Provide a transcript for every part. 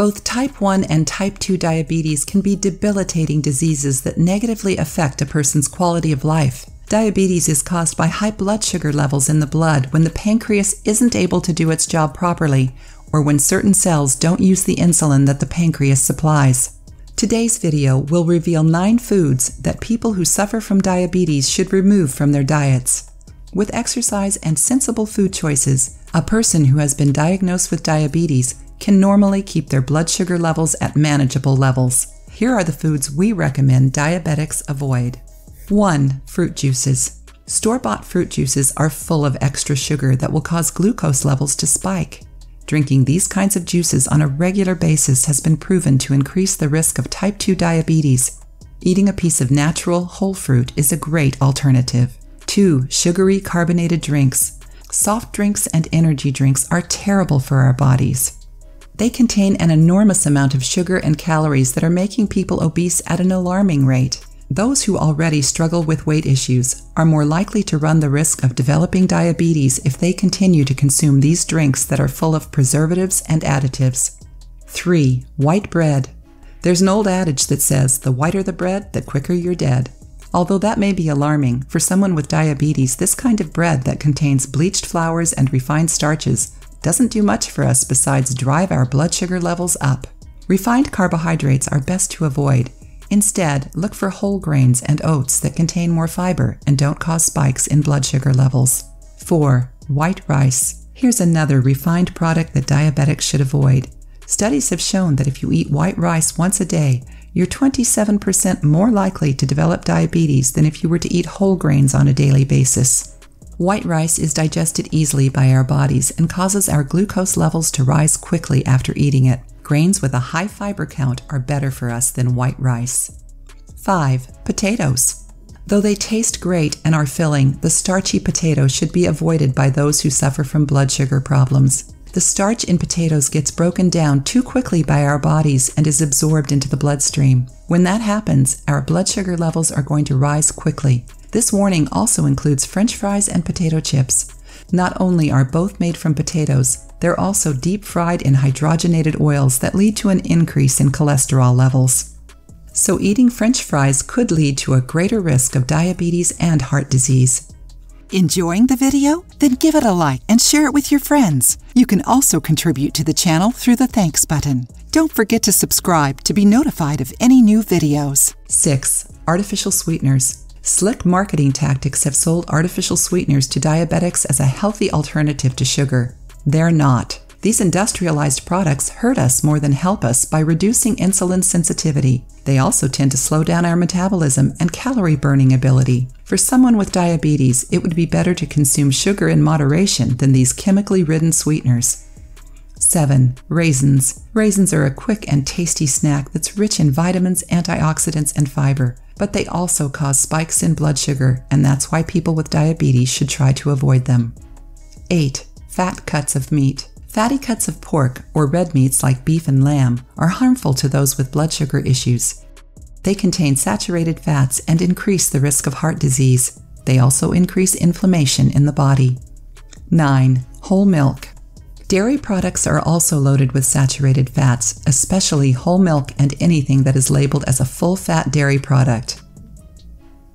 Both type 1 and type 2 diabetes can be debilitating diseases that negatively affect a person's quality of life. Diabetes is caused by high blood sugar levels in the blood when the pancreas isn't able to do its job properly, or when certain cells don't use the insulin that the pancreas supplies. Today's video will reveal 9 foods that people who suffer from diabetes should remove from their diets. With exercise and sensible food choices, a person who has been diagnosed with diabetes can normally keep their blood sugar levels at manageable levels. Here are the foods we recommend diabetics avoid. 1. Fruit juices. Store-bought fruit juices are full of extra sugar that will cause glucose levels to spike. Drinking these kinds of juices on a regular basis has been proven to increase the risk of type 2 diabetes. Eating a piece of natural, whole fruit is a great alternative. 2. Sugary carbonated drinks. Soft drinks and energy drinks are terrible for our bodies. They contain an enormous amount of sugar and calories that are making people obese at an alarming rate. Those who already struggle with weight issues are more likely to run the risk of developing diabetes if they continue to consume these drinks that are full of preservatives and additives. 3. White bread. There's an old adage that says, the whiter the bread, the quicker you're dead. Although that may be alarming, for someone with diabetes, this kind of bread that contains bleached flours and refined starches doesn't do much for us besides drive our blood sugar levels up. Refined carbohydrates are best to avoid. Instead, look for whole grains and oats that contain more fiber and don't cause spikes in blood sugar levels. 4. White rice. Here's another refined product that diabetics should avoid. Studies have shown that if you eat white rice once a day, you're 27% more likely to develop diabetes than if you were to eat whole grains on a daily basis. White rice is digested easily by our bodies and causes our glucose levels to rise quickly after eating it. Grains with a high fiber count are better for us than white rice. 5. Potatoes. Though they taste great and are filling, the starchy potato should be avoided by those who suffer from blood sugar problems. The starch in potatoes gets broken down too quickly by our bodies and is absorbed into the bloodstream. When that happens, our blood sugar levels are going to rise quickly. This warning also includes French fries and potato chips. Not only are both made from potatoes, they're also deep fried in hydrogenated oils that lead to an increase in cholesterol levels. So eating French fries could lead to a greater risk of diabetes and heart disease. Enjoying the video? Then give it a like and share it with your friends. You can also contribute to the channel through the thanks button. Don't forget to subscribe to be notified of any new videos. 6. Artificial sweeteners. Slick marketing tactics have sold artificial sweeteners to diabetics as a healthy alternative to sugar. They're not. These industrialized products hurt us more than help us by reducing insulin sensitivity. They also tend to slow down our metabolism and calorie burning ability. For someone with diabetes, it would be better to consume sugar in moderation than these chemically ridden sweeteners. 7. Raisins. Raisins are a quick and tasty snack that's rich in vitamins, antioxidants, and fiber, but they also cause spikes in blood sugar, and that's why people with diabetes should try to avoid them. 8. Fat cuts of meat. Fatty cuts of pork or red meats like beef and lamb are harmful to those with blood sugar issues. They contain saturated fats and increase the risk of heart disease. They also increase inflammation in the body. 9. Whole milk. Dairy products are also loaded with saturated fats, especially whole milk and anything that is labeled as a full-fat dairy product.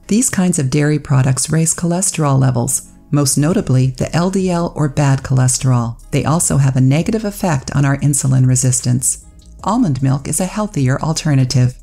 These kinds of dairy products raise cholesterol levels, most notably the LDL or bad cholesterol. They also have a negative effect on our insulin resistance. Almond milk is a healthier alternative.